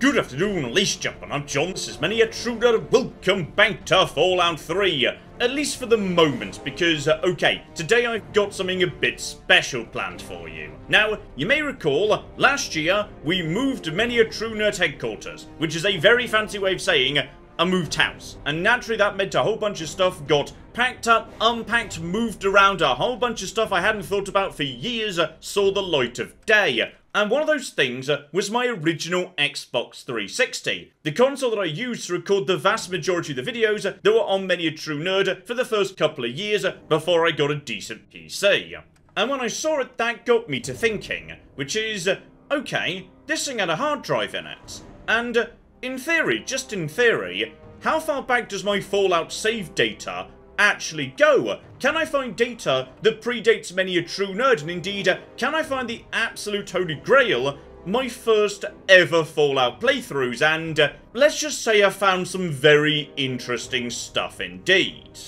Good afternoon, Lace Jump, and I'm John. This is Many A True Nerd. Welcome back to Fallout 3, at least for the moment, because, okay, today I've got something a bit special planned for you. Now, you may recall, last year, we moved Many A True Nerd headquarters, which is a very fancy way of saying I moved house. And naturally that meant a whole bunch of stuff got packed up, unpacked, moved around, a whole bunch of stuff I hadn't thought about for years saw the light of day. And one of those things was my original Xbox 360, the console that I used to record the vast majority of the videos that were on Many A True Nerd for the first couple of years before I got a decent PC. And when I saw it, that got me to thinking, which is, okay, this thing had a hard drive in it. And in theory, just in theory, how far back does my Fallout save data actually go? Can I find data that predates Many A True Nerd? And indeed, can I find the absolute holy grail, my first ever Fallout playthroughs? And let's just say I found some very interesting stuff indeed.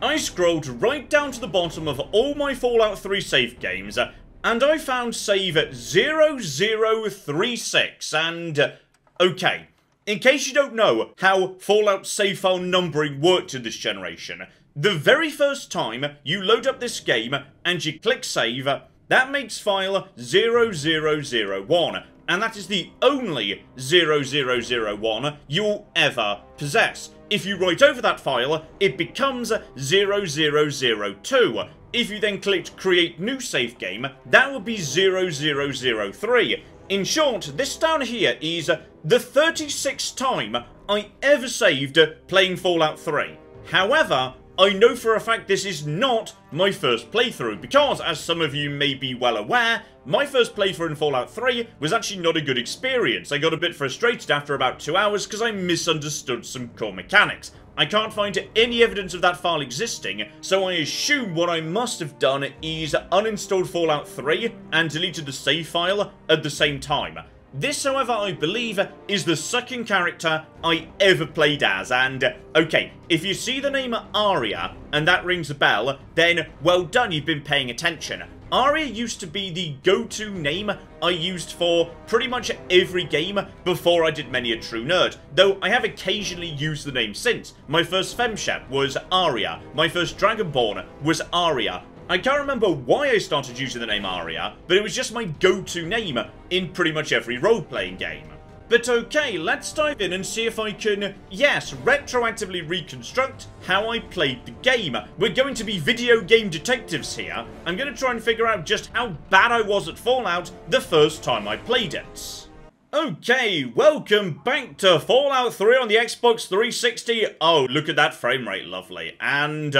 I scrolled right down to the bottom of all my Fallout 3 save games, and I found save 0036, and okay. In case you don't know how Fallout save file numbering worked in this generation, the very first time you load up this game and you click save, that makes file 0001, and that is the only 0001 you'll ever possess. If you write over that file, it becomes 0002. If you then clicked create new save game, that would be 0003. In short, this down here is the 36th time I ever saved playing Fallout 3. However, I know for a fact this is not my first playthrough, because, as some of you may be well aware, my first playthrough in Fallout 3 was actually not a good experience. I got a bit frustrated after about 2 hours because I misunderstood some core mechanics. I can't find any evidence of that file existing, so I assume what I must have done is uninstalled Fallout 3 and deleted the save file at the same time. This, however, I believe, is the second character I ever played as, and okay, if you see the name Aria and that rings a bell, then well done, you've been paying attention. Aria used to be the go-to name I used for pretty much every game before I did Many A True Nerd, though I have occasionally used the name since. My first FemShep was Aria, my first Dragonborn was Aria. I can't remember why I started using the name Aria, but it was just my go-to name in pretty much every role-playing game. But okay, let's dive in and see if I can, yes, retroactively reconstruct how I played the game. We're going to be video game detectives here. I'm going to try and figure out just how bad I was at Fallout the first time I played it. Okay, welcome back to Fallout 3 on the Xbox 360. Oh, look at that frame rate, lovely. And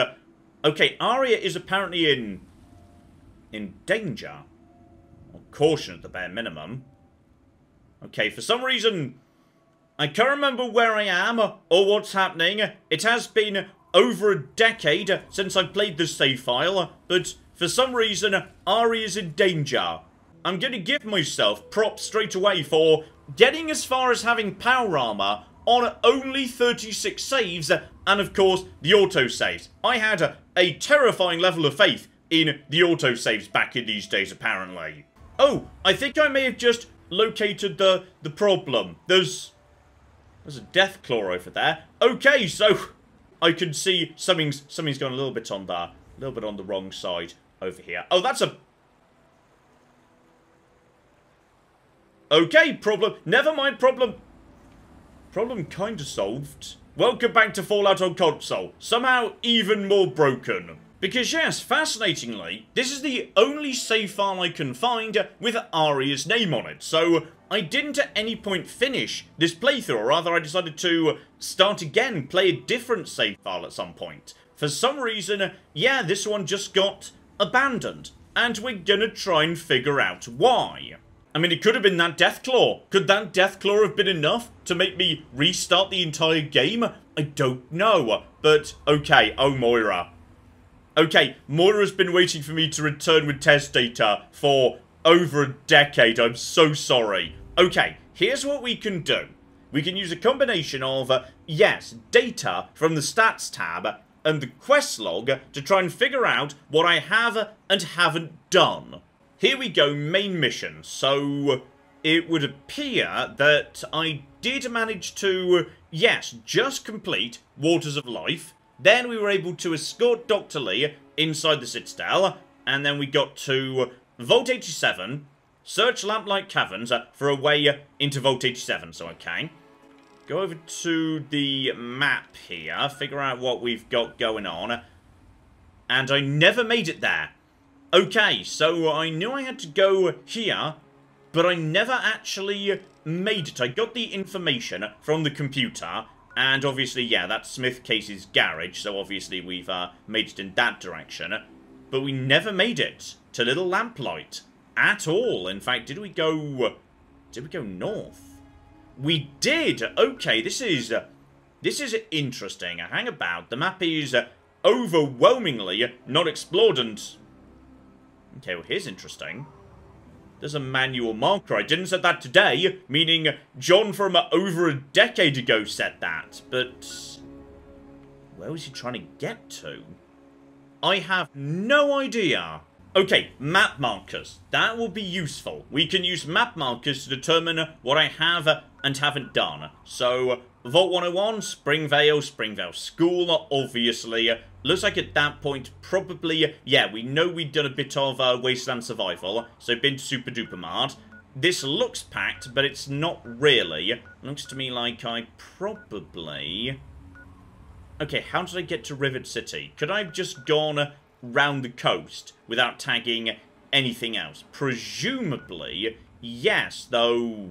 okay, Aria is apparently in danger. Or caution at the bare minimum. Okay, for some reason, I can't remember where I am or what's happening. It has been over a decade since I played the save file, but for some reason, Aria is in danger. I'm going to give myself props straight away for getting as far as having power armor on only 36 saves, and of course, the autosaves. I had a terrifying level of faith in the autosaves back in these days, apparently. Oh, I think I may have just located the problem. There's a death claw over there. Okay, so I can see something's gone a little bit on there. A little bit on the wrong side over here. Oh, that's a... okay, problem. Never mind, problem. Problem kind of solved. Welcome back to Fallout on console. Somehow even more broken. Because yes, fascinatingly, this is the only save file I can find with Aria's name on it, so I didn't at any point finish this playthrough, or rather I decided to start again, play a different save file at some point. For some reason, yeah, this one just got abandoned, and we're gonna try and figure out why. I mean, it could have been that Deathclaw. Could that Deathclaw have been enough to make me restart the entire game? I don't know, but okay, oh Moira. Okay, Moira's been waiting for me to return with test data for over a decade. I'm so sorry. Okay, here's what we can do. We can use a combination of, yes, data from the stats tab and the quest log to try and figure out what I have and haven't done. Here we go, main mission. So, it would appear that I did manage to, yes, just complete Waters of Life. Then we were able to escort Dr. Lee inside the Citadel, and then we got to Vault 87, search Lamplight Caverns for a way into Vault 87, so okay. Go over to the map here, figure out what we've got going on. And I never made it there. Okay, so I knew I had to go here, but I never actually made it. I got the information from the computer, and obviously, yeah, that's Smith Casey's garage, so obviously we've made it in that direction. But we never made it to Little Lamplight at all. In fact, did we go north? We did! Okay, this is interesting. Hang about. The map is overwhelmingly not explored and... Okay, well, here's interesting. There's a manual marker. I didn't say that today, meaning John from over a decade ago said that, but... where was he trying to get to? I have no idea. Okay, map markers. That will be useful. We can use map markers to determine what I have and haven't done. So, Vault 101, Springvale School, obviously. Looks like at that point, probably, yeah, we know we've done a bit of Wasteland Survival, so been to Super Duper Mart. This looks packed, but it's not really. Looks to me like I probably... Okay, how did I get to Rivet City? Could I have just gone round the coast without tagging anything else? Presumably, yes, though...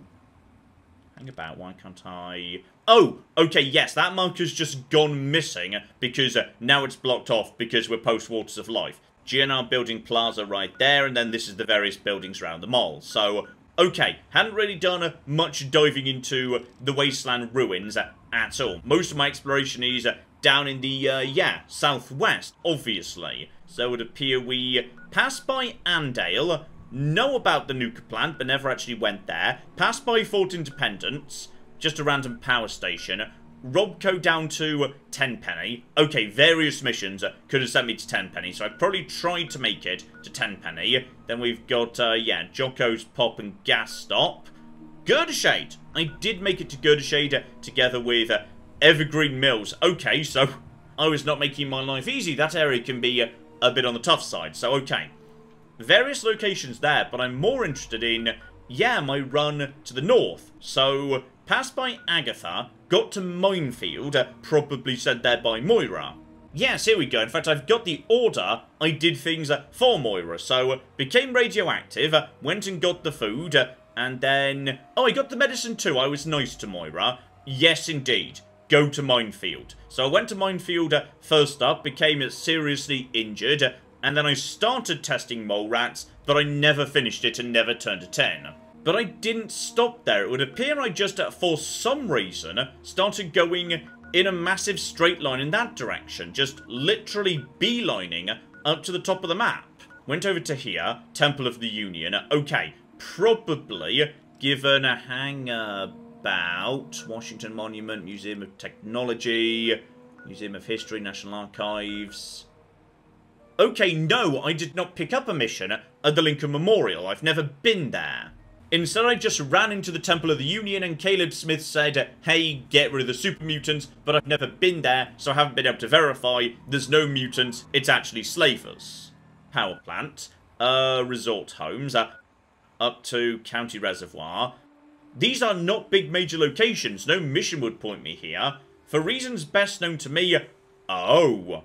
Hang about, why can't I... Oh, okay, yes, that marker's just gone missing because now it's blocked off because we're post-Waters of Life. GNR Building Plaza right there, and then this is the various buildings around the mall. So, okay, hadn't really done much diving into the Wasteland Ruins at all. Most of my exploration is down in the, yeah, southwest, obviously. So it would appear we passed by Andale, know about the Nuka plant, but never actually went there, passed by Fort Independence... just a random power station. Robco down to Tenpenny. Okay, various missions could have sent me to Tenpenny, so I probably tried to make it to Tenpenny. Then we've got, yeah, Jocko's Pop and Gas Stop. Girdershade! I did make it to Girdershade together with Evergreen Mills. Okay, so I was not making my life easy. That area can be a bit on the tough side, so okay. Various locations there, but I'm more interested in, yeah, my run to the north. So... passed by Agatha, got to Minefield, probably said there by Moira. Yes, here we go. In fact, I've got the order. I did things for Moira. So, became radioactive, went and got the food, and then... oh, I got the medicine too. I was nice to Moira. Yes, indeed. Go to Minefield. So I went to Minefield first up, became seriously injured, and then I started testing mole rats, but I never finished it and never turned a 10. But I didn't stop there. It would appear I just, for some reason, started going in a massive straight line in that direction. Just literally beelining up to the top of the map. Went over to here, Temple of the Union. Okay, probably given a hangabout. Washington Monument, Museum of Technology, Museum of History, National Archives... okay, no, I did not pick up a mission at the Lincoln Memorial. I've never been there. Instead, I just ran into the Temple of the Union and Caleb Smith said, hey, get rid of the super mutants, but I've never been there, so I haven't been able to verify. There's no mutants, it's actually slavers. Power plant, resort homes, up to County Reservoir. These are not big major locations, no mission would point me here. For reasons best known to me, oh.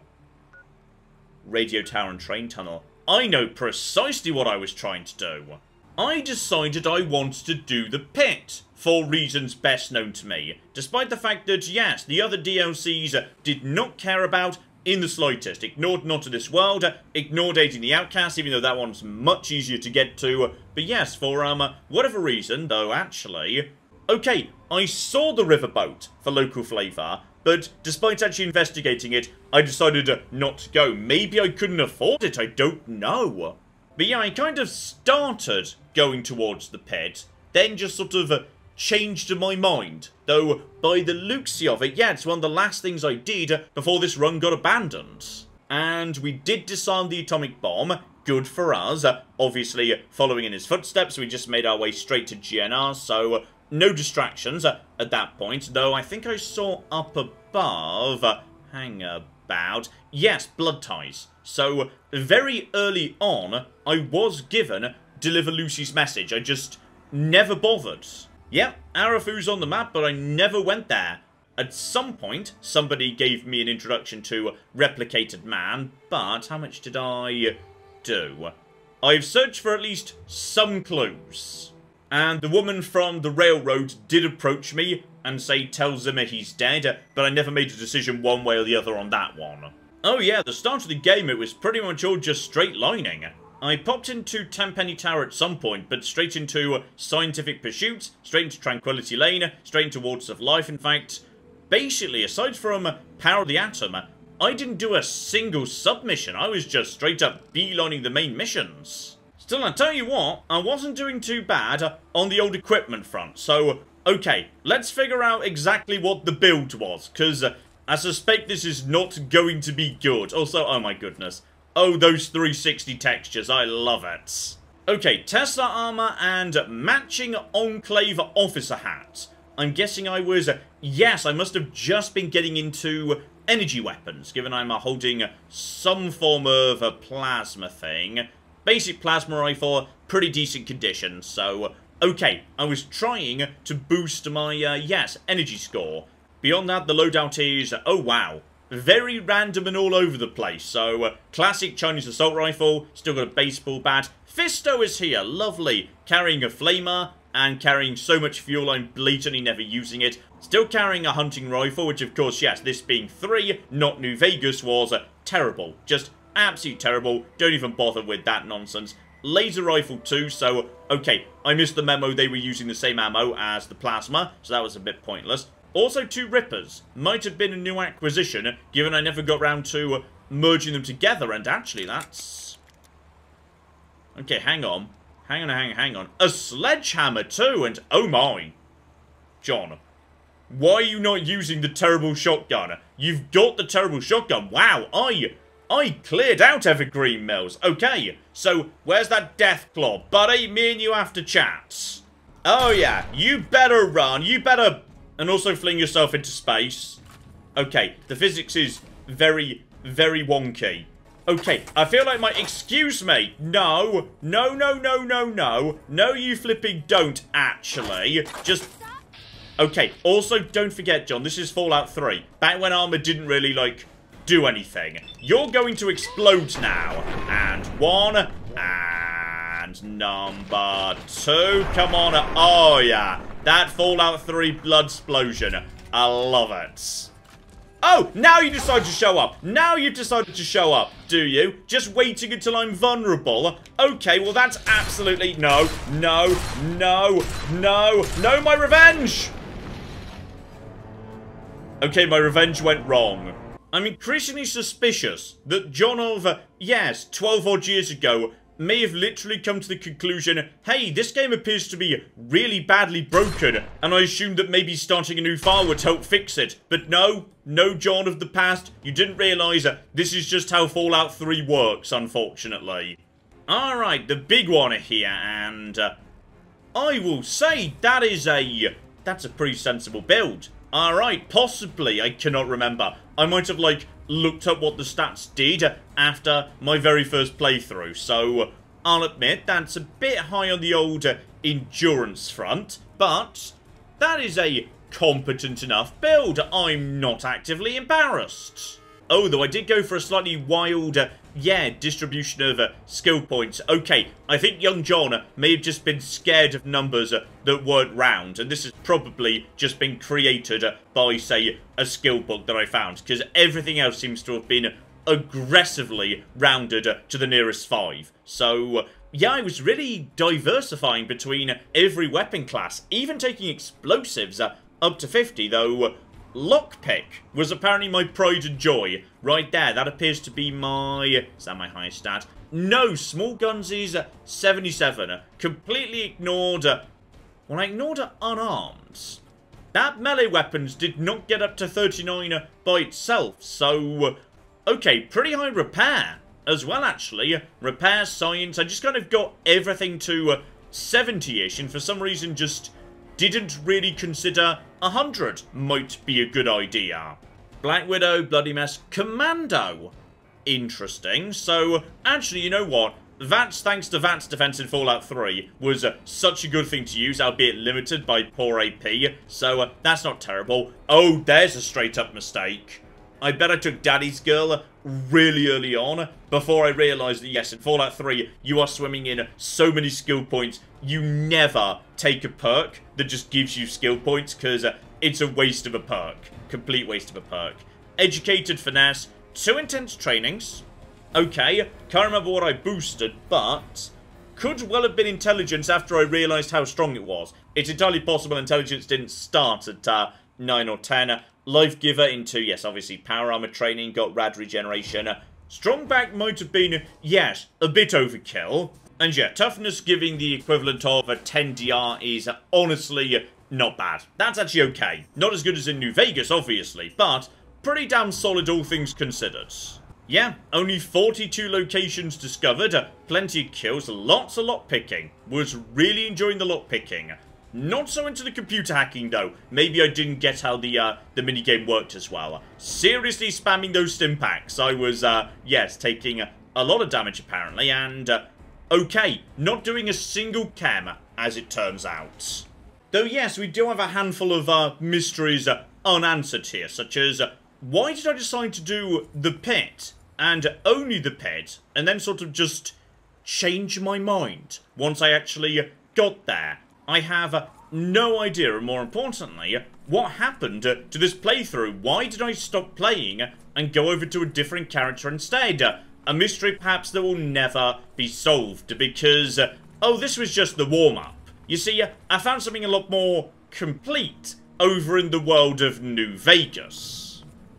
Radio tower and train tunnel. I know precisely what I was trying to do. I decided I wanted to do the pit, for reasons best known to me, despite the fact that, yes, the other DLCs did not care about in the slightest. Ignored Not of This World, ignored Aiding the Outcast, even though that one's much easier to get to. But yes, for whatever reason, though, actually... okay, I saw the riverboat for local flavour, but despite actually investigating it, I decided not to go. Maybe I couldn't afford it, I don't know. But yeah, I kind of started going towards the pit, then just sort of changed my mind. Though, by the looksy of it, yeah, it's one of the last things I did before this run got abandoned. And we did disarm the atomic bomb, good for us. Obviously, following in his footsteps, we just made our way straight to GNR, so no distractions at that point. Though I think I saw up above, hang about, yes, blood ties. So very early on, I was given deliver Lucy's message. I just never bothered. Yep, Arafu's on the map, but I never went there. At some point, somebody gave me an introduction to Replicated Man, but how much did I do? I've searched for at least some clues. And the woman from the railroad did approach me and say, tell Zimmer he's dead, but I never made a decision one way or the other on that one. Oh yeah, the start of the game, it was pretty much all just straight lining. I popped into Tenpenny Tower at some point, but straight into Scientific Pursuit, straight into Tranquility Lane, straight into Waters of Life, in fact. Basically, aside from Power of the Atom, I didn't do a single submission. I was just straight up beelining the main missions. Still, I tell you what, I wasn't doing too bad on the old equipment front. So, okay, let's figure out exactly what the build was, because I suspect this is not going to be good. Also, oh my goodness. Oh, those 360 textures. I love it. Okay, Tesla armor and matching Enclave officer hat. I'm guessing I was... Yes, I must have just been getting into energy weapons, given I'm holding some form of a plasma thing. Basic plasma rifle, pretty decent condition, so... Okay, I was trying to boost my, yes, energy score. Beyond that, the loadout is... Oh, wow. Very random and all over the place, so... classic Chinese assault rifle, still got a baseball bat. Fisto is here, lovely. Carrying a flamer... and carrying so much fuel, I'm blatantly never using it. Still carrying a hunting rifle, which of course, yes, this being 3, not New Vegas, was terrible. Just absolutely terrible. Don't even bother with that nonsense. Laser rifle 2, so, okay, I missed the memo. They were using the same ammo as the plasma, so that was a bit pointless. Also, 2 Rippers. Might have been a new acquisition, given I never got round to merging them together, and actually that's... Okay, hang on. Hang on. A sledgehammer too, and oh my. John, why are you not using the terrible shotgun? You've got the terrible shotgun. Wow, I cleared out Evergreen Mills. Okay, so where's that death claw? Buddy, me and you have to chat. Oh yeah, you better run, you better... And also fling yourself into space. Okay, the physics is very, very wonky. Okay, I feel like my... Excuse me. No. No, no, no, no, no. No, you flipping don't, actually. Just... Okay, also, don't forget, John, this is Fallout 3. Back when armor didn't really, like, do anything. You're going to explode now. And 1. And number 2. Come on. Oh, yeah. That Fallout 3 blood explosion. I love it. Oh, now you decide to show up. Now you've decided to show up, do you? Just waiting until I'm vulnerable. Okay, well, that's absolutely... No, no, no, no, no, my revenge! Okay, my revenge went wrong. I'm increasingly suspicious that John of, yes, 12 odd years ago, may have literally come to the conclusion, hey, this game appears to be really badly broken, and I assumed that maybe starting a new file would help fix it. But no, no John of the past, you didn't realise this is just how Fallout 3 works, unfortunately. Alright, the big one here, and... I will say that is a... That's a pretty sensible build. Alright, possibly, I cannot remember. I might have, like... looked up what the stats did after my very first playthrough, so I'll admit that's a bit high on the old endurance front, but that is a competent enough build. I'm not actively embarrassed. Oh, though I did go for a slightly wild, yeah, distribution of skill points. Okay, I think young John may have just been scared of numbers that weren't round, and this has probably just been created by, say, a skill book that I found, because everything else seems to have been aggressively rounded to the nearest 5. So, yeah, I was really diversifying between every weapon class, even taking explosives up to 50, though... Lockpick was apparently my pride and joy. Right there, that appears to be my... Is that my highest stat? No, small guns is 77. Completely ignored... Well, I ignored unarmed. That melee weapons did not get up to 39 by itself, so... Okay, pretty high repair. as well, actually. Repair, science. I just kind of got everything to 70-ish, and for some reason just didn't really consider 100 might be a good idea. Black Widow, Bloody Mess, Commando. Interesting. So, actually, you know what? VATS, thanks to VATS defense in Fallout 3, was such a good thing to use, albeit limited by poor AP, so that's not terrible. Oh, there's a straight-up mistake. I bet I took Daddy's Girl really early on, before I realised that, yes, in Fallout 3, you are swimming in so many skill points, you never take a perk that just gives you skill points, because it's a waste of a perk. Complete waste of a perk. Educated Finesse, 2 intense trainings. Okay, can't remember what I boosted, but could well have been intelligence after I realised how strong it was. It's entirely possible intelligence didn't start at 9 or 10. Life Giver into, yes, obviously, power armor training, got rad regeneration. Strong back might have been, yes, a bit overkill. And yeah, toughness giving the equivalent of a 10 DR is honestly not bad. That's actually okay. Not as good as in New Vegas, obviously, but pretty damn solid all things considered. Yeah, only 42 locations discovered, plenty of kills, lots of lockpicking. Was really enjoying the lockpicking. Not so into the computer hacking though, maybe I didn't get how the minigame worked as well. Seriously spamming those stim packs, I was, yes, taking a lot of damage apparently, and okay, not doing a single chem, as it turns out. Though yes, we do have a handful of mysteries unanswered here, such as why did I decide to do the pit, and only the pit, and then sort of just change my mind once I actually got there? I have no idea, and more importantly, what happened to this playthrough? Why did I stop playing and go over to a different character instead? A mystery perhaps that will never be solved, because, oh, this was just the warm-up. You see, I found something a lot more complete over in the world of New Vegas.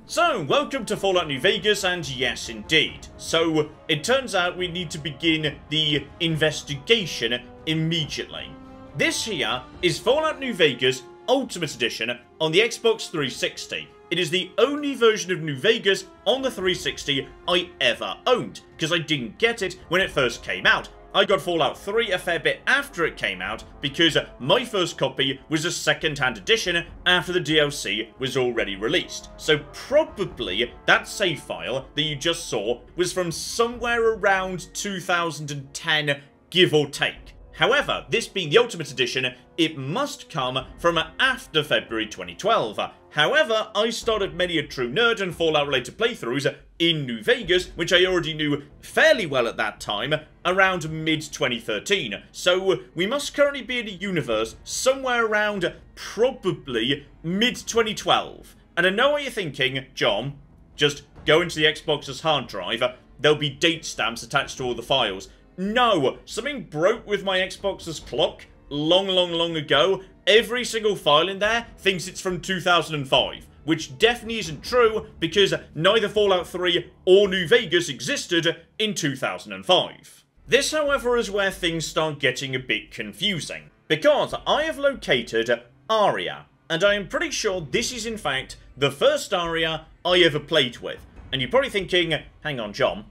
So, welcome to Fallout New Vegas, and yes indeed. So, it turns out we need to begin the investigation immediately. This here is Fallout New Vegas Ultimate Edition on the Xbox 360. It is the only version of New Vegas on the 360 I ever owned, because I didn't get it when it first came out. I got Fallout 3 a fair bit after it came out, because my first copy was a second-hand edition after the DLC was already released. So probably that save file that you just saw was from somewhere around 2010, give or take. However, this being the Ultimate Edition, it must come from after February 2012. However, I started Many A True Nerd and Fallout-related playthroughs in New Vegas, which I already knew fairly well at that time, around mid-2013. So we must currently be in a universe somewhere around probably mid-2012. And I know what you're thinking, John, just go into the Xbox's hard drive, there'll be date stamps attached to all the files. No, something broke with my Xbox's clock long ago. Every single file in there thinks it's from 2005, which definitely isn't true because neither Fallout 3 or New Vegas existed in 2005. This, however, is where things start getting a bit confusing, because I have located Aria, and I am pretty sure this is in fact the first Aria I ever played with. And you're probably thinking, hang on, John,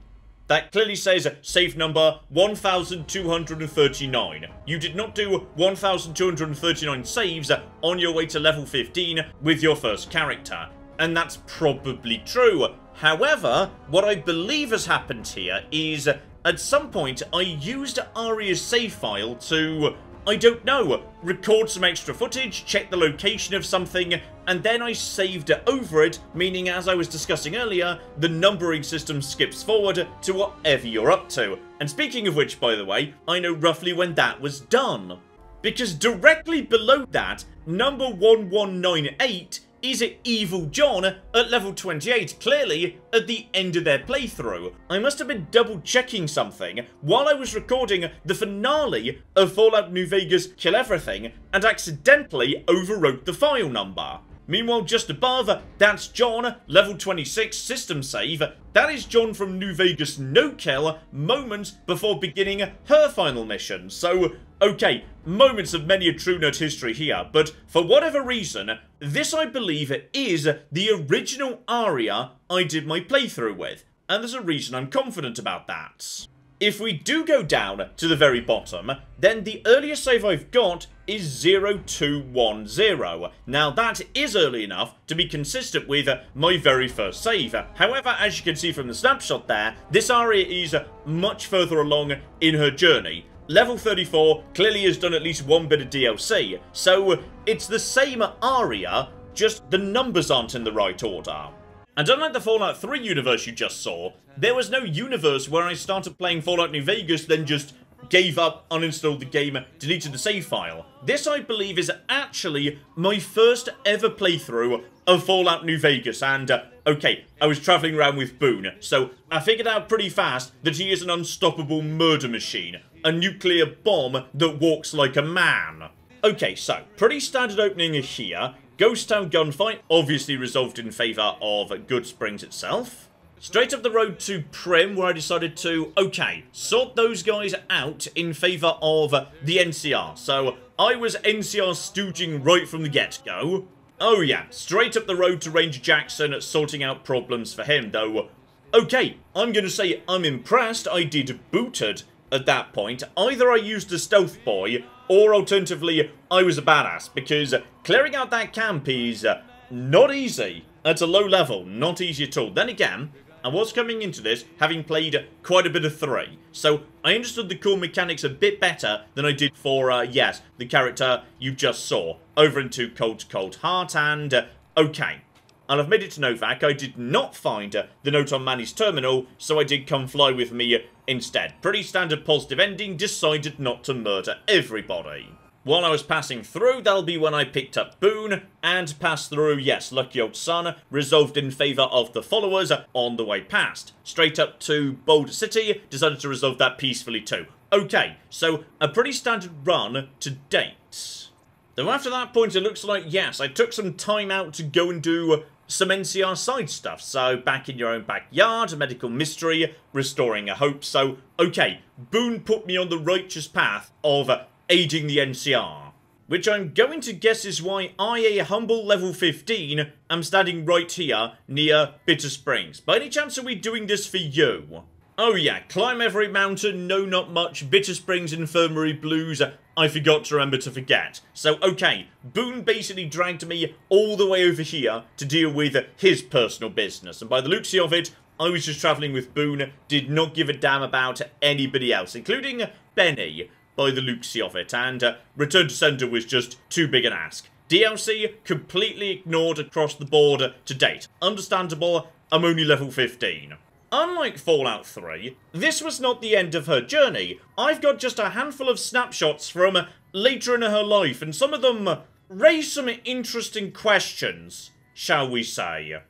that clearly says safe number 1239. You did not do 1239 saves on your way to level 15 with your first character. And that's probably true. However, what I believe has happened here is at some point I used Aria's save file to, I don't know, record some extra footage, check the location of something, and then I saved it over it, meaning, as I was discussing earlier, the numbering system skips forward to whatever you're up to. And speaking of which, by the way, I know roughly when that was done, because directly below that, number 1198 is Evil John at level 28, clearly at the end of their playthrough. I must have been double checking something while I was recording the finale of Fallout New Vegas Kill Everything and accidentally overwrote the file number. Meanwhile, just above, that's John, level 26, system save. That is John from New Vegas No Kill, moments before beginning her final mission. So, okay, moments of Many A True Nerd history here, but for whatever reason, this I believe is the original Aria I did my playthrough with. and there's a reason I'm confident about that. If we do go down to the very bottom, then the earliest save I've got is 0210. Now that is early enough to be consistent with my very first save. However, as you can see from the snapshot there, this Aria is much further along in her journey. Level 34 clearly has done at least one bit of DLC, so it's the same Aria, just the numbers aren't in the right order. And unlike the Fallout 3 universe you just saw, there was no universe where I started playing Fallout New Vegas, then just gave up, uninstalled the game, deleted the save file. This, I believe, is actually my first ever playthrough of Fallout New Vegas, and okay, I was travelling around with Boone, so I figured out pretty fast that he is an unstoppable murder machine, a nuclear bomb that walks like a man. Okay, so, pretty standard opening here. Ghost Town gunfight, obviously resolved in favour of Good Springs itself. Straight up the road to Prim, where I decided to, okay, sort those guys out in favour of the NCR. So, I was NCR stooging right from the get-go. Oh yeah, straight up the road to Ranger Jackson, sorting out problems for him, though. Okay, I'm gonna say I'm impressed I did booted at that point. Either I used a stealth boy, or alternatively, I was a badass, because clearing out that camp is not easy. At a low level, not easy at all. Then again, I was coming into this having played quite a bit of 3, so I understood the core mechanics a bit better than I did for, yes, the character you just saw, over into Cold Cold Heart, and, okay. And I've made it to Novac. I did not find the note on Manny's terminal, so I did come fly with me instead. Pretty standard positive ending, decided not to murder everybody. While I was passing through, that'll be when I picked up Boone, and passed through, yes, lucky old son, resolved in favour of the followers on the way past. Straight up to Boulder City, decided to resolve that peacefully too. Okay, so a pretty standard run to date. Though after that point it looks like, yes, I took some time out to go and do some NCR side stuff, so Back in Your Own Backyard, A Medical Mystery, Restoring a Hope, so, okay, Boone put me on the righteous path of aiding the NCR, which I'm going to guess is why I, a humble level 15, am standing right here near Bitter Springs. By any chance are we doing this for you? Oh yeah, climb every mountain, no not much, Bitter Springs Infirmary Blues, I forgot to remember to forget. So okay, Boone basically dragged me all the way over here to deal with his personal business, and by the loopsy of it, I was just travelling with Boone, did not give a damn about anybody else, including Benny, by the loopsy of it, and Return to Sender was just too big an ask. DLC completely ignored across the board to date. Understandable, I'm only level 15. Unlike Fallout 3, this was not the end of her journey. I've got just a handful of snapshots from later in her life, and some of them raise some interesting questions, shall we say.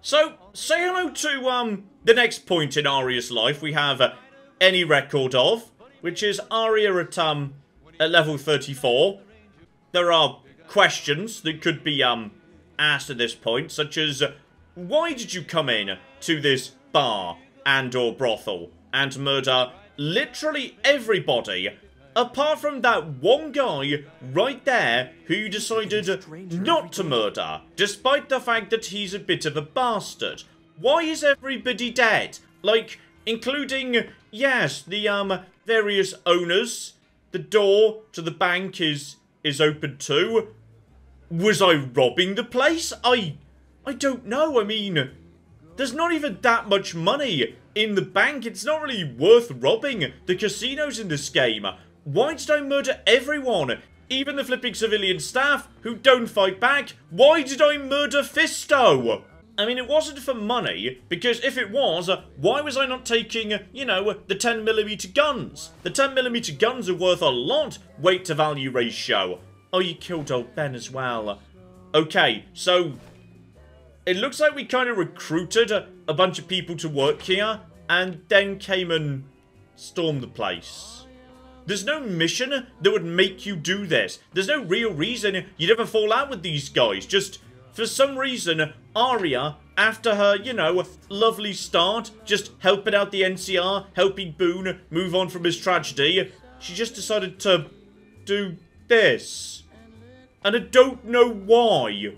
So, say hello to, the next point in Aria's life we have any record of, which is Aria at level 34. There are questions that could be, asked at this point, such as, why did you come in to this bar and or brothel and murder literally everybody apart from that one guy right there who you decided not to murder, despite the fact that he's a bit of a bastard? Why is everybody dead? Like, including, yes, the various owners. The door to the bank is open too. Was I robbing the place? I don't know. I mean, there's not even that much money in the bank. It's not really worth robbing the casinos in this game. Why did I murder everyone? Even the flipping civilian staff who don't fight back? Why did I murder Fisto? I mean, it wasn't for money, because if it was, why was I not taking, you know, the 10mm guns? The 10mm guns are worth a lot, weight to value ratio. Oh, you killed old Ben as well. Okay, so it looks like we kind of recruited a bunch of people to work here, and then came and stormed the place. There's no mission that would make you do this. There's no real reason you'd ever fall out with these guys. Just, for some reason, Aria, after her, you know, lovely start, just helping out the NCR, helping Boone move on from his tragedy, she just decided to do this. And I don't know why.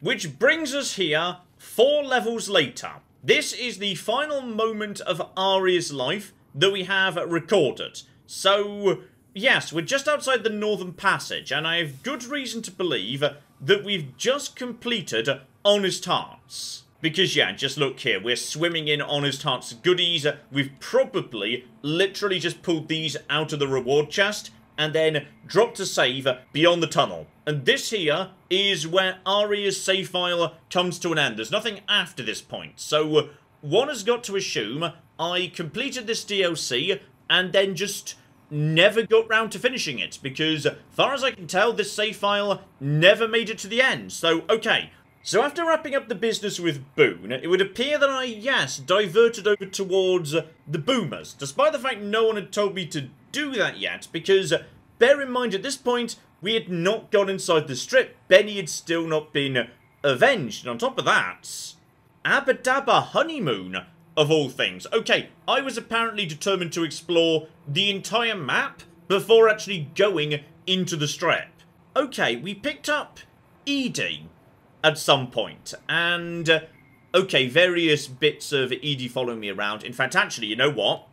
Which brings us here 4 levels later. This is the final moment of Aria's life that we have recorded. So, yes, we're just outside the Northern Passage, and I have good reason to believe that we've just completed Honest Hearts. Because, yeah, just look here, we're swimming in Honest Hearts goodies. We've probably literally just pulled these out of the reward chest and then dropped a save beyond the tunnel. And this here is where Aria's save file comes to an end. There's nothing after this point. So one has got to assume I completed this DLC and then just never got round to finishing it, because far as I can tell, this save file never made it to the end. So, okay. So after wrapping up the business with Boone, it would appear that I, yes, diverted over towards the Boomers, despite the fact no one had told me to do that yet, because bear in mind at this point, we had not gone inside the strip. Benny had still not been avenged, and on top of that, Abadabba Honeymoon, of all things. Okay, I was apparently determined to explore the entire map before actually going into the strip. Okay, we picked up Edie at some point, and okay, various bits of Edie following me around. In fact, actually, you know what?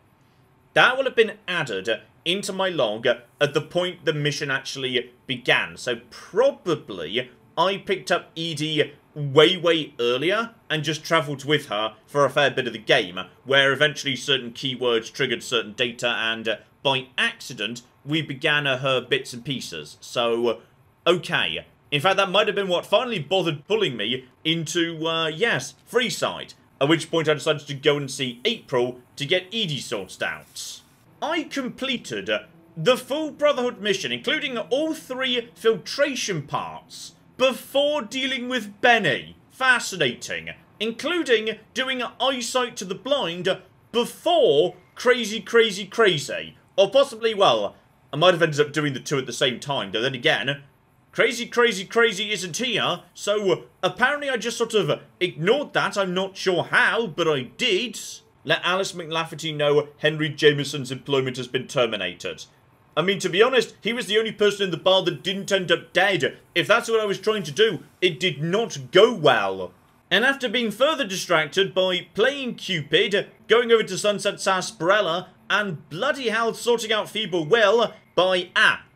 That will have been added into my log at the point the mission actually began. So probably I picked up Edie way earlier and just travelled with her for a fair bit of the game, where eventually certain keywords triggered certain data, and by accident, we began her bits and pieces. So, okay. In fact, that might have been what finally bothered pulling me into, yes, Freeside. At which point I decided to go and see April to get Edie sorted out. I completed the full Brotherhood mission, including all 3 filtration parts, before dealing with Benny. Fascinating. Including doing Eyesight to the Blind before Crazy, Crazy, Crazy. Or possibly, well, I might have ended up doing the 2 at the same time, though then again, Crazy, Crazy, Crazy isn't here, so apparently I just sort of ignored that. I'm not sure how, but I did. Let Alice McLafferty know Henry Jameson's employment has been terminated. I mean, to be honest, he was the only person in the bar that didn't end up dead. If that's what I was trying to do, it did not go well. And after being further distracted by playing Cupid, going over to Sunset Sarsaparilla, and bloody hell sorting out Feeble Will by,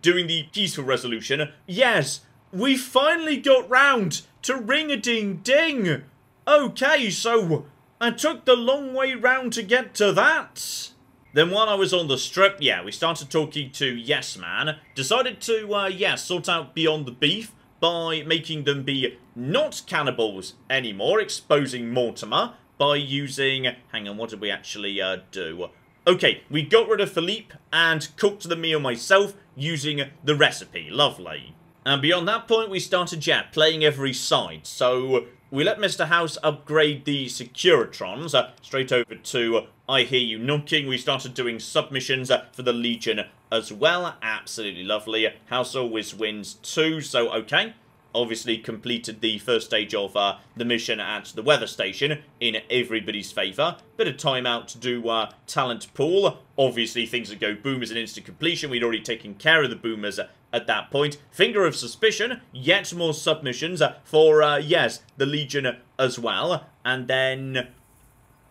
doing the peaceful resolution, yes, we finally got round to Ring-a-Ding-Ding. Okay, so I took the long way round to get to that. Then while I was on the strip, yeah, we started talking to Yes Man, decided to, sort out Beyond the Beef by making them be not cannibals anymore, exposing Mortimer by using, hang on, what did we actually do? Okay, we got rid of Philippe and cooked the meal myself using the recipe. Lovely. And beyond that point, we started, yeah, playing every side. So we let Mr. House upgrade the Securitrons straight over to I Hear You Knocking. We started doing submissions for the Legion as well. Absolutely lovely. House always wins too, so okay. Obviously completed the first stage of the mission at the weather station in everybody's favour. Bit of time out to do talent pool. Obviously things that go boom is an instant completion. We'd already taken care of the boomers at that point. Finger of Suspicion, yet more submissions for, yes, the Legion as well. And then,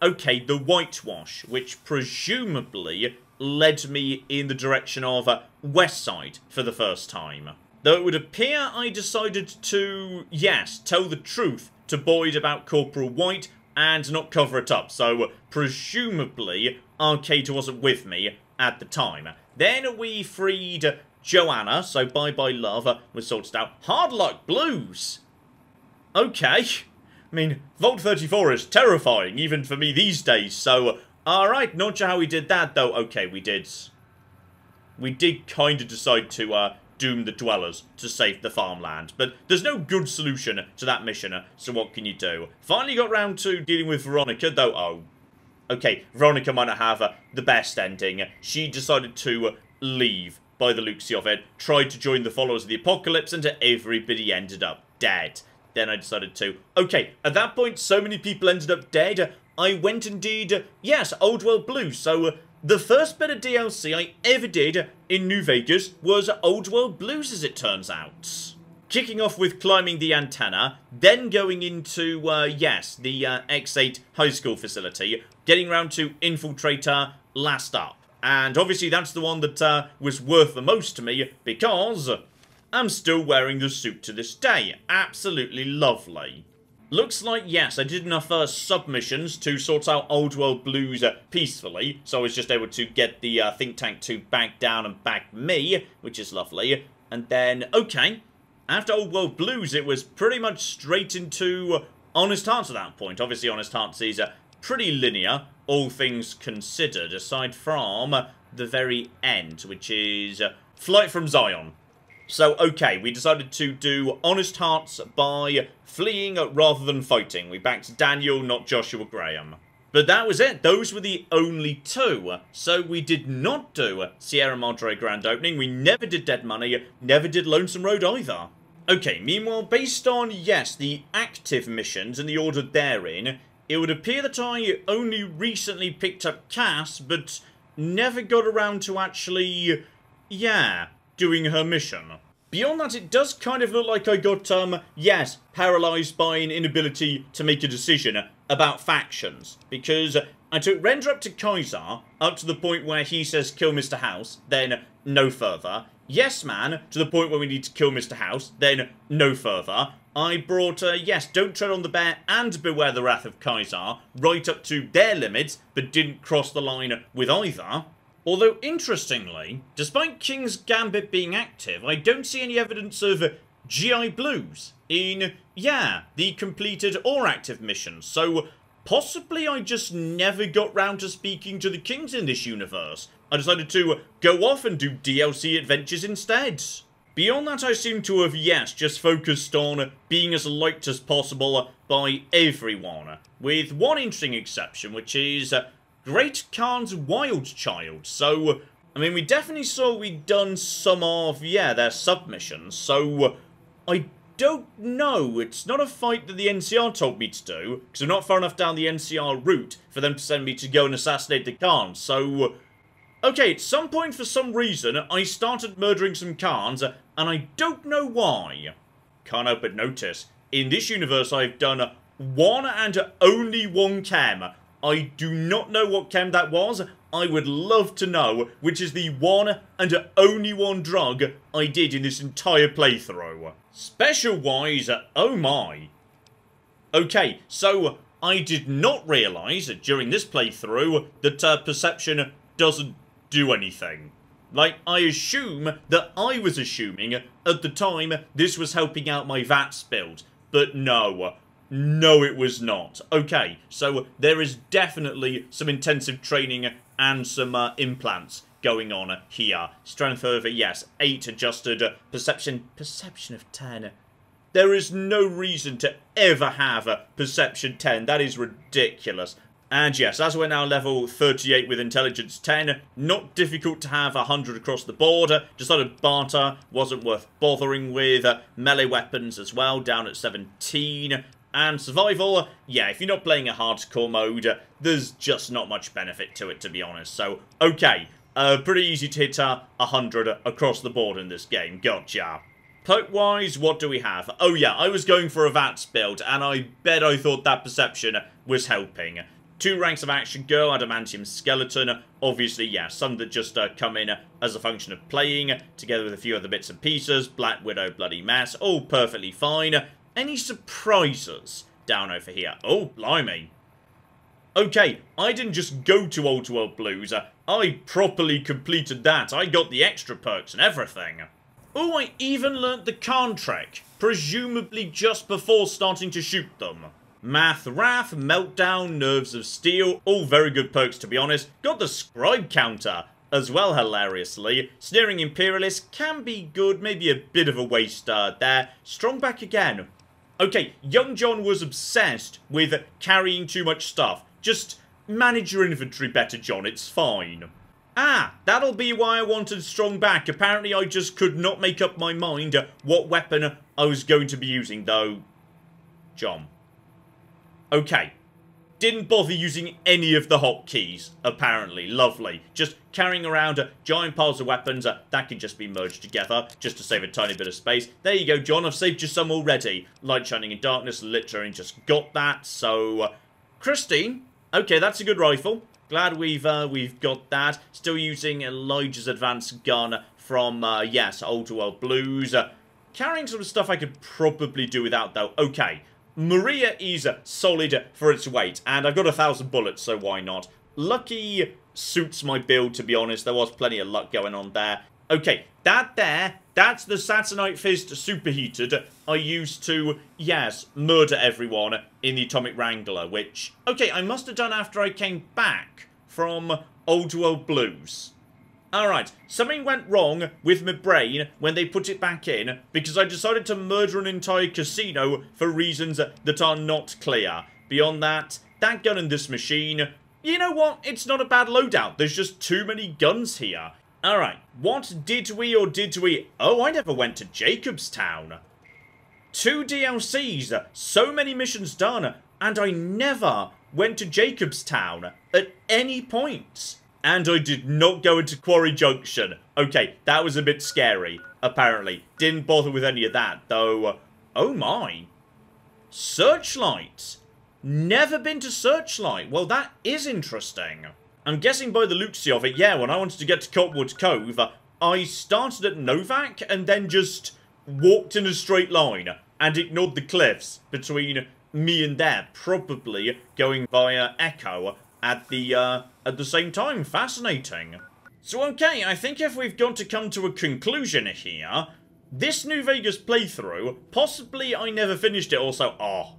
okay, the Whitewash, which presumably led me in the direction of Westside for the first time. Though it would appear I decided to, yes, tell the truth to Boyd about Corporal White and not cover it up. So, presumably, Arcade wasn't with me at the time. Then we freed Joanna, so Bye Bye Love was sorted out. Hard Luck Blues! Okay. I mean, Vault 34 is terrifying, even for me these days. So, alright, not sure how we did that, though. Okay, we did. We did kind of decide to, doom the dwellers to save the farmland, but there's no good solution to that mission, so what can you do? Finally got round to dealing with Veronica, though, oh. Okay, Veronica might not have the best ending. She decided to leave by the luxury of it, tried to join the followers of the apocalypse, and everybody ended up dead. Then I decided to, okay, at that point, so many people ended up dead, I went and did, yes, Old World Blues, so the first bit of DLC I ever did in New Vegas was Old World Blues, as it turns out. kicking off with climbing the antenna, then going into, the X8 high school facility, getting round to Infiltrator last up. And obviously that's the one that was worth the most to me, because I'm still wearing the suit to this day. Absolutely lovely. Looks like, yes, I did enough submissions to sort out Old World Blues peacefully, so I was just able to get the Think Tank 2 back down and back me, which is lovely. And then, okay, after Old World Blues, it was pretty much straight into Honest Hearts at that point. Obviously, Honest Hearts is pretty linear, all things considered, aside from the very end, which is Flight from Zion. So, okay, we decided to do Honest Hearts by fleeing rather than fighting. We backed Daniel, not Joshua Graham. But that was it. Those were the only two. So we did not do Sierra Madre Grand Opening. We never did Dead Money, never did Lonesome Road either. Okay, meanwhile, based on, yes, the active missions and the order therein, it would appear that I only recently picked up Cass, but never got around to actually, doing her mission. Beyond that, it does kind of look like I got, paralysed by an inability to make a decision about factions, because I took Render up to Kaiser, up to the point where he says, kill Mr. House, then no further. Yes Man, to the point where we need to kill Mr. House, then no further. I brought, Don't Tread on the Bear and Beware the Wrath of Kaiser, right up to their limits, but didn't cross the line with either. Although, interestingly, despite King's Gambit being active, I don't see any evidence of GI Blues in, the completed or active missions. So, possibly I just never got round to speaking to the Kings in this universe. I decided to go off and do DLC adventures instead. Beyond that, I seem to have, just focused on being as liked as possible by everyone, with one interesting exception, which is Great Khan's Wild Child. So, I mean, we definitely saw we'd done some of, their submissions. So, I don't know. It's not a fight that the NCR told me to do, because I'm not far enough down the NCR route for them to send me to go and assassinate the Khan. So, okay, at some point for some reason, I started murdering some Khans, and I don't know why. Can't help but notice, in this universe, I've done one and only one chem. I do not know what chem that was. I would love to know, which is the one and only one drug I did in this entire playthrough. Special-wise, oh my. Okay, so I did not realise during this playthrough that perception doesn't do anything. Like, I assume that I was assuming at the time this was helping out my VATS build, but no. No, it was not. Okay, so there is definitely some intensive training and some implants going on here. Strength over, 8 adjusted. Perception of 10. There is no reason to ever have a perception 10. That is ridiculous. And yes, as we're now level 38 with intelligence 10, not difficult to have 100 across the board. Decided barter, wasn't worth bothering with. Melee weapons as well, down at 17. And survival, if you're not playing a hardcore mode, there's just not much benefit to it, to be honest. So, okay, pretty easy to hit 100 across the board in this game. Gotcha. Perk-wise, what do we have? Oh yeah, I was going for a VATS build, and I bet I thought that perception was helping. 2 ranks of Action Girl, Adamantium Skeleton. Obviously, some that just come in as a function of playing, together with a few other bits and pieces. Black Widow, Bloody Mess, all perfectly fine. Any surprises down over here? Oh, blimey. Okay, I didn't just go to Old World Blues. I properly completed that. I got the extra perks and everything. Oh, I even learnt the Khan trick, presumably just before starting to shoot them. Math, Wrath, Meltdown, Nerves of Steel, all very good perks to be honest. Got the Scribe counter as well, hilariously. Sneering Imperialist can be good, maybe a bit of a waste there. Strong back again. Okay, Young John was obsessed with carrying too much stuff. Just manage your inventory better, John, it's fine. Ah, that'll be why I wanted strong back. Apparently I just could not make up my mind what weapon I was going to be using, though. John. Okay. Didn't bother using any of the hotkeys, apparently. Lovely. Just carrying around giant piles of weapons that can just be merged together just to save a tiny bit of space. There you go, John. I've saved you some already. Light shining in darkness, literally just got that. So, Christine. Okay, that's a good rifle. Glad we've got that. Still using Elijah's advanced gun from, yes, Old World Blues. Carrying some stuff I could probably do without, though. Okay. Maria is solid for its weight, and I've got 1,000 bullets, so why not? Lucky suits my build, to be honest. There was plenty of luck going on there. Okay, that there, that's the Saturnite Fist superheated I used to, yes, murder everyone in the Atomic Wrangler, which, okay, I must have done after I came back from Old World Blues. Alright, something went wrong with my brain when they put it back in because I decided to murder an entire casino for reasons that are not clear. Beyond that, that gun and this machine, you know what? It's not a bad loadout. There's just too many guns here. Alright, what did we or did we... Oh, I never went to Jacobstown. 2 DLCs, so many missions done, and I never went to Jacobstown at any point. And I did not go into Quarry Junction. Okay, that was a bit scary, apparently. Didn't bother with any of that, though. Oh my. Searchlight. Never been to Searchlight. Well, that is interesting. I'm guessing by the luxury of it, yeah, when I wanted to get to Cottonwood Cove, I started at Novac and then just walked in a straight line and ignored the cliffs between me and there, probably going via Echo at the same time. Fascinating. So, okay, I think if we've got to come to a conclusion here, this New Vegas playthrough, possibly I never finished it also. Oh,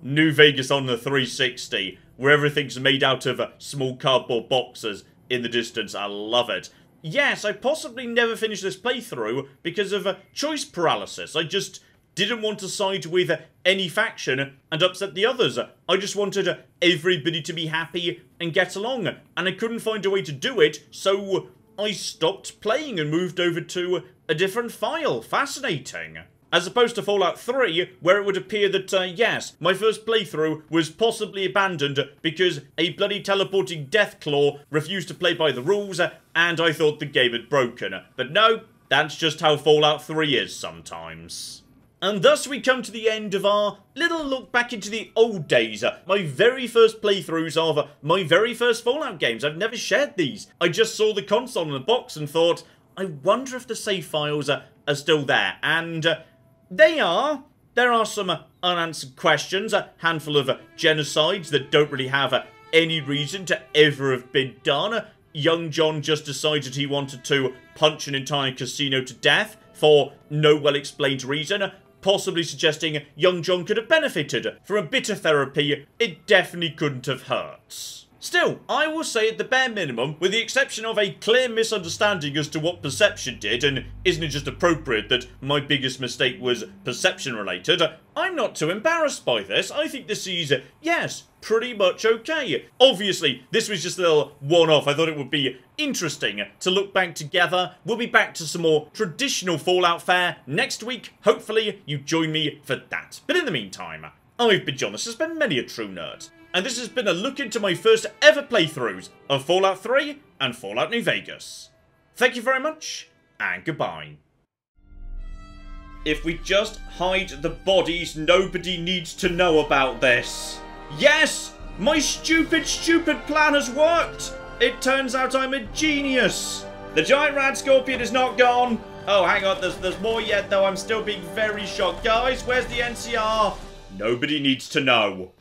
New Vegas on the 360, where everything's made out of small cardboard boxes in the distance. I love it. Yes, I possibly never finished this playthrough because of choice paralysis. I just didn't want to side with any faction and upset the others. I just wanted everybody to be happy and get along, and I couldn't find a way to do it, so I stopped playing and moved over to a different file. Fascinating. As opposed to Fallout 3, where it would appear that, yes, my first playthrough was possibly abandoned because a bloody teleporting Deathclaw refused to play by the rules, and I thought the game had broken. But no, that's just how Fallout 3 is sometimes. And thus we come to the end of our little look back into the old days, my very first playthroughs of my very first Fallout games. I've never shared these. I just saw the console in the box and thought, I wonder if the save files are still there. And they are. There are some unanswered questions, a handful of genocides that don't really have any reason to ever have been done. Young John just decided he wanted to punch an entire casino to death for no well-explained reason, possibly suggesting young John could have benefited from a bit of therapy it definitely couldn't have hurt. Still, I will say at the bare minimum, with the exception of a clear misunderstanding as to what Perception did, and isn't it just appropriate that my biggest mistake was Perception related, I'm not too embarrassed by this. I think this is, yes, pretty much okay. Obviously, this was just a little one-off. I thought it would be interesting to look back together. We'll be back to some more traditional Fallout fare next week. Hopefully, you join me for that. But in the meantime, I've been John. This has been Many A True Nerd. And this has been a look into my first ever playthroughs of Fallout 3 and Fallout New Vegas. Thank you very much, and goodbye. If we just hide the bodies, nobody needs to know about this. Yes! My stupid, stupid plan has worked! It turns out I'm a genius! The giant rad scorpion is not gone! Oh, hang on, there's more yet, though. I'm still being very shocked. Guys, where's the NCR? Nobody needs to know.